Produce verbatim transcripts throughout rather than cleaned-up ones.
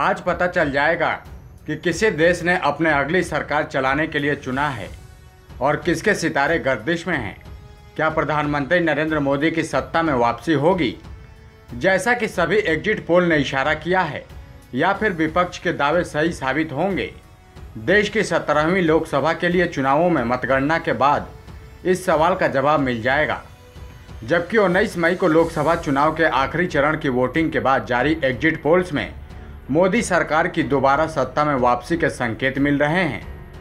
आज पता चल जाएगा कि किसी देश ने अपने अगली सरकार चलाने के लिए चुना है और किसके सितारे गर्दिश में हैं। क्या प्रधानमंत्री नरेंद्र मोदी की सत्ता में वापसी होगी जैसा कि सभी एग्जिट पोल ने इशारा किया है, या फिर विपक्ष के दावे सही साबित होंगे। देश की सत्रहवीं लोकसभा के लिए चुनावों में मतगणना के बाद इस सवाल का जवाब मिल जाएगा। जबकि उन्नीस मई को लोकसभा चुनाव के आखिरी चरण की वोटिंग के बाद जारी एग्जिट पोल्स में मोदी सरकार की दोबारा सत्ता में वापसी के संकेत मिल रहे हैं।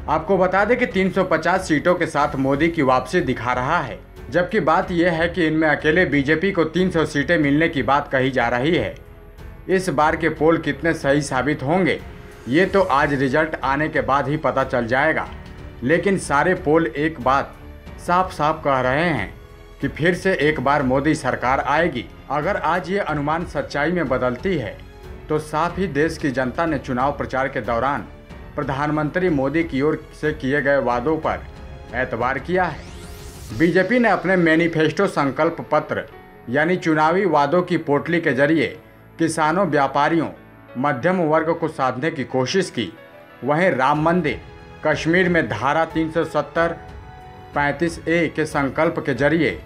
आपको बता दें कि तीन सौ पचास सीटों के साथ मोदी की वापसी दिखा रहा है, जबकि बात यह है कि इनमें अकेले बीजेपी को तीन सौ सीटें मिलने की बात कही जा रही है। इस बार के पोल कितने सही साबित होंगे ये तो आज रिजल्ट आने के बाद ही पता चल जाएगा, लेकिन सारे पोल एक बात साफ साफ कह रहे हैं कि फिर से एक बार मोदी सरकार आएगी। अगर आज ये अनुमान सच्चाई में बदलती है तो साफ ही देश की जनता ने चुनाव प्रचार के दौरान प्रधानमंत्री मोदी की ओर से किए गए वादों पर एतबार किया है। बीजेपी ने अपने मैनिफेस्टो संकल्प पत्र यानी चुनावी वादों की पोटली के जरिए किसानों, व्यापारियों, मध्यम वर्ग को साधने की कोशिश की। वहीं राम मंदिर, कश्मीर में धारा तीन सौ सत्तर, पैंतीस ए के संकल्प के जरिए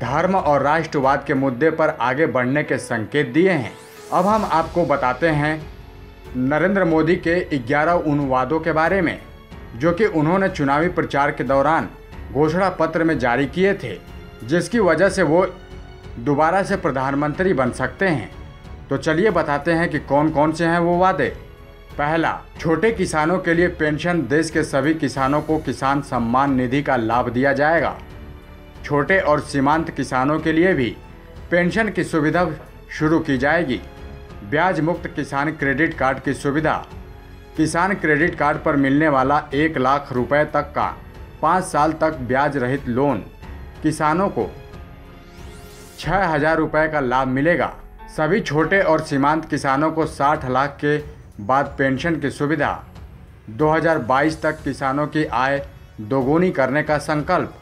धर्म और राष्ट्रवाद के मुद्दे पर आगे बढ़ने के संकेत दिए हैं। अब हम आपको बताते हैं नरेंद्र मोदी के ग्यारह उन वादों के बारे में जो कि उन्होंने चुनावी प्रचार के दौरान घोषणा पत्र में जारी किए थे, जिसकी वजह से वो दोबारा से प्रधानमंत्री बन सकते हैं। तो चलिए बताते हैं कि कौन कौन से हैं वो वादे। पहला, छोटे किसानों के लिए पेंशन, देश के सभी किसानों को किसान सम्मान निधि का लाभ दिया जाएगा। छोटे और सीमांत किसानों के लिए भी पेंशन की सुविधा शुरू की जाएगी। ब्याज मुक्त किसान क्रेडिट कार्ड की सुविधा, किसान क्रेडिट कार्ड पर मिलने वाला एक लाख रुपए तक का पाँच साल तक ब्याज रहित लोन, किसानों को छः हज़ार रुपये का लाभ मिलेगा। सभी छोटे और सीमांत किसानों को साठ लाख के बाद पेंशन की सुविधा। दो हज़ार बाईस तक किसानों की आय दोगुनी करने का संकल्प।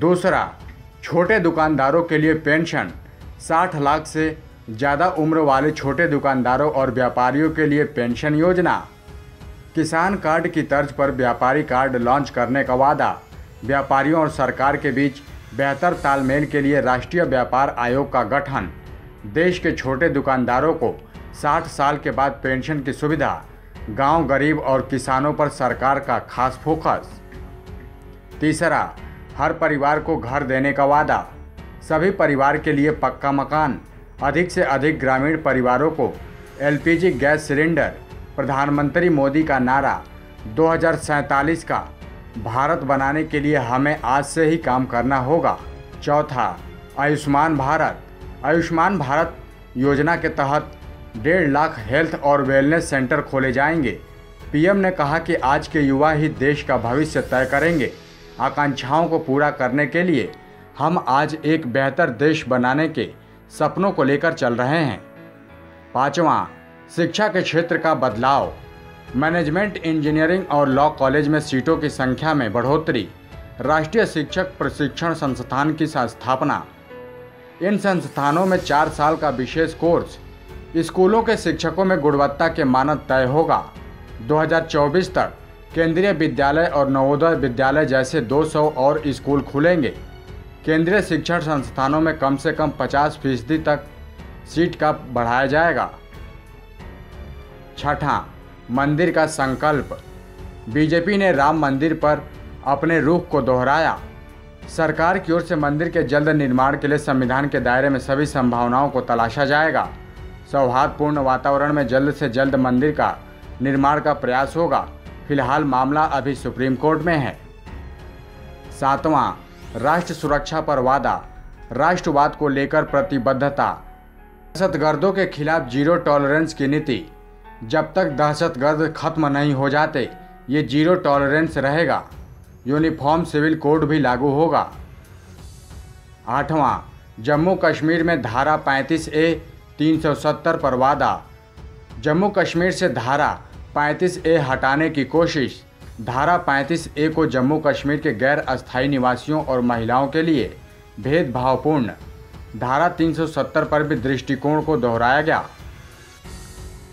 दूसरा, छोटे दुकानदारों के लिए पेंशन, साठ लाख से ज़्यादा उम्र वाले छोटे दुकानदारों और व्यापारियों के लिए पेंशन योजना। किसान कार्ड की तर्ज पर व्यापारी कार्ड लॉन्च करने का वादा। व्यापारियों और सरकार के बीच बेहतर तालमेल के लिए राष्ट्रीय व्यापार आयोग का गठन। देश के छोटे दुकानदारों को साठ साल के बाद पेंशन की सुविधा। गांव, गरीब और किसानों पर सरकार का खास फोकस। तीसरा, हर परिवार को घर देने का वादा। सभी परिवार के लिए पक्का मकान। अधिक से अधिक ग्रामीण परिवारों को एलपीजी गैस सिलेंडर। प्रधानमंत्री मोदी का नारा दो हज़ार सैंतालीस का, भारत बनाने के लिए हमें आज से ही काम करना होगा। चौथा, आयुष्मान भारत। आयुष्मान भारत योजना के तहत डेढ़ लाख हेल्थ और वेलनेस सेंटर खोले जाएंगे। पीएम ने कहा कि आज के युवा ही देश का भविष्य तय करेंगे। आकांक्षाओं को पूरा करने के लिए हम आज एक बेहतर देश बनाने के सपनों को लेकर चल रहे हैं। पाँचवां, शिक्षा के क्षेत्र का बदलाव। मैनेजमेंट, इंजीनियरिंग और लॉ कॉलेज में सीटों की संख्या में बढ़ोतरी। राष्ट्रीय शिक्षक प्रशिक्षण संस्थान की स्थापना। इन संस्थानों में चार साल का विशेष कोर्स। स्कूलों के शिक्षकों में गुणवत्ता के मानक तय होगा। दो हज़ार चौबीस तक केंद्रीय विद्यालय और नवोदय विद्यालय जैसे दो सौ और स्कूल खुलेंगे। केंद्रीय शिक्षण संस्थानों में कम से कम पचास फीसदी तक सीट का बढ़ाया जाएगा। छठा, मंदिर का संकल्प। बीजेपी ने राम मंदिर पर अपने रुख को दोहराया। सरकार की ओर से मंदिर के जल्द निर्माण के लिए संविधान के दायरे में सभी संभावनाओं को तलाशा जाएगा। सौहार्दपूर्ण वातावरण में जल्द से जल्द मंदिर का निर्माण का प्रयास होगा। फिलहाल मामला अभी सुप्रीम कोर्ट में है। सातवां, राष्ट्र सुरक्षा पर वादा। राष्ट्रवाद को लेकर प्रतिबद्धता। दहशतगर्दों के खिलाफ जीरो टॉलरेंस की नीति। जब तक दहशतगर्द खत्म नहीं हो जाते ये जीरो टॉलरेंस रहेगा। यूनिफॉर्म सिविल कोड भी लागू होगा। आठवां, जम्मू कश्मीर में धारा पैंतीस ए तीन सौ सत्तर पर वादा। जम्मू कश्मीर से धारा पैंतीस ए हटाने की कोशिश। धारा पैंतीस ए को जम्मू कश्मीर के गैर अस्थायी निवासियों और महिलाओं के लिए भेदभावपूर्ण। धारा तीन सौ सत्तर पर भी दृष्टिकोण को दोहराया गया।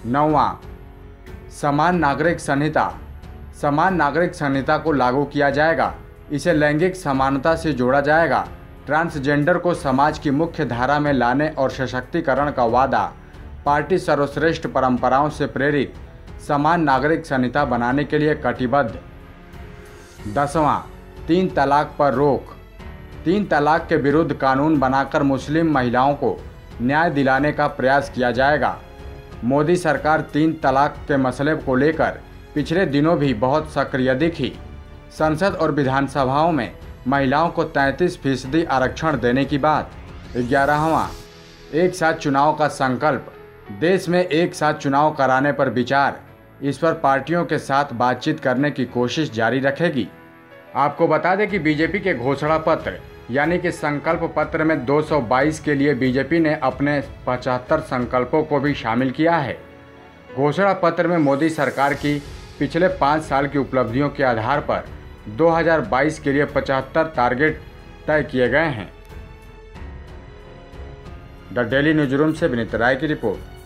नौवां, समान नागरिक संहिता। समान नागरिक संहिता को लागू किया जाएगा। इसे लैंगिक समानता से जोड़ा जाएगा। ट्रांसजेंडर को समाज की मुख्य धारा में लाने और सशक्तिकरण का वादा। पार्टी सर्वश्रेष्ठ परंपराओं से प्रेरित समान नागरिक संहिता बनाने के लिए कटिबद्ध। दसवां, तीन तलाक पर रोक। तीन तलाक के विरुद्ध कानून बनाकर मुस्लिम महिलाओं को न्याय दिलाने का प्रयास किया जाएगा। मोदी सरकार तीन तलाक के मसले को लेकर पिछले दिनों भी बहुत सक्रिय दिखी। संसद और विधानसभाओं में महिलाओं को तैंतीस फीसदी आरक्षण देने की बात। ग्यारहवां, एक साथ चुनाव का संकल्प। देश में एक साथ चुनाव कराने पर विचार। इस पर पार्टियों के साथ बातचीत करने की कोशिश जारी रखेगी। आपको बता दें कि बीजेपी के घोषणा पत्र यानी कि संकल्प पत्र में दो सौ बाईस के लिए बीजेपी ने अपने पचहत्तर संकल्पों को भी शामिल किया है। घोषणा पत्र में मोदी सरकार की पिछले पाँच साल की उपलब्धियों के आधार पर दो हज़ार बाईस के लिए पचहत्तर टारगेट तय किए गए हैं। द डेली न्यूज रूम से विनीत राय की रिपोर्ट।